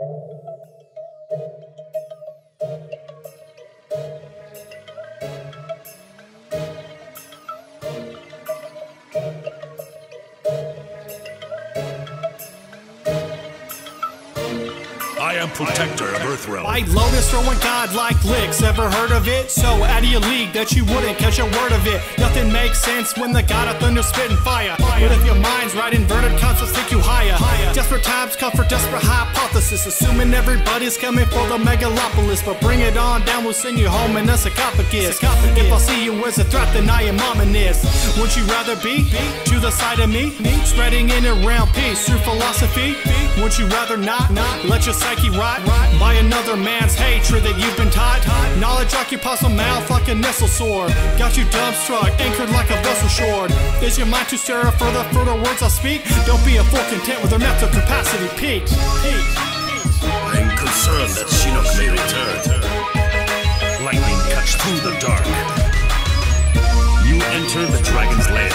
I am protector of Earthrealm. White Lotus throwing godlike licks. Ever heard of it? So out of your league that you wouldn't catch a word of it. Nothing makes sense when the god of thunder spitting fire. But if your mind's right, inverted concepts take you higher. Desperate times come for desperate hypothesis. Assuming everybody's coming for the megalopolis. But bring it on down, we'll send you home in a sarcophagus. If I see you as a threat, then I am ominous. Would you rather be to the side of me? Spreading in around peace through philosophy? Would you rather not let your sight rot by another man's hatred that you've been taught? Knowledge occupies a mouth like a nestle sword. Got you dumbstruck, anchored like a vessel shore. Is your mind too sterile for the further words I speak? Don't be a fool content with their mental capacity peaked. I am concerned that Shinnok may return. Lightning cuts through the dark. You enter the dragon's lair.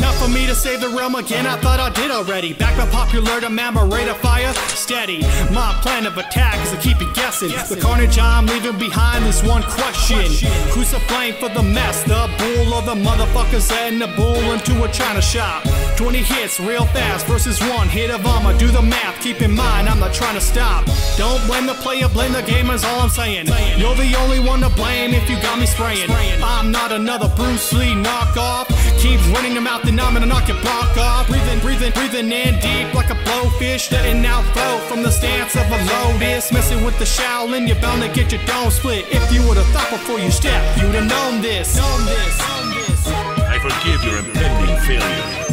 Not for me to save the realm again, I thought I did already. Back by popular demand, my rate of fire, steady. My plan of attack is to keep you guessing. The carnage I'm leaving behind is one question. Who's to blame for the mess? The bull or the motherfuckers heading the bull into a china shop? 20 hits real fast versus one hit of armor. Do the math, keep in mind I'm not trying to stop. Don't blame the player, blame the game is all I'm saying. You're the only one to blame if you got me spraying. I'm not another Bruce Lee knockoff. Keep running them out, then I'm gonna knock your block off. Breathing in deep like a blowfish. Letting out flow from the stance of a lotus. Messing with the Shaolin, you're bound to get your dome split. If you would've thought before you stepped, you'd've known this. I forgive your impending failure.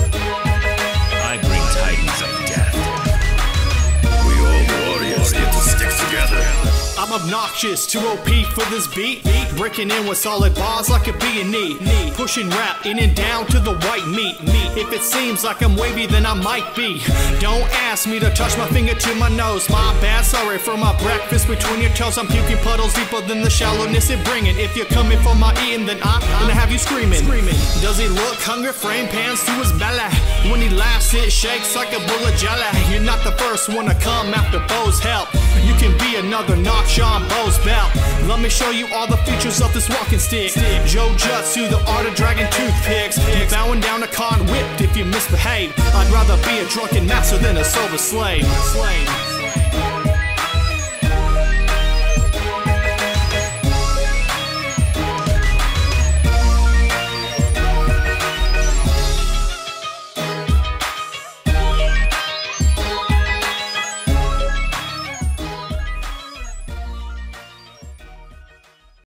Obnoxious, too OP for this beat. Breaking in with solid bars like a B&E. Pushing rap in and down to the white meat. If it seems like I'm wavy, then I might be. Don't ask me to touch my finger to my nose. My bad, sorry for my breakfast between your toes. I'm puking puddles deeper than the shallowness it bringing. If you're coming for my eating, then I'm gonna have you screaming. Does he look hungry? Frame pans to his belly. When he laughs, it shakes like a bowl of jelly. You're not the first one to come after Bo's help. You can be another knock John Bo's belt. Let me show you all the features of this walking stick. Jojutsu, the art of dragon toothpicks. You're bowing down a con whipped if you misbehave. I'd rather be a drunken master than a sober slave.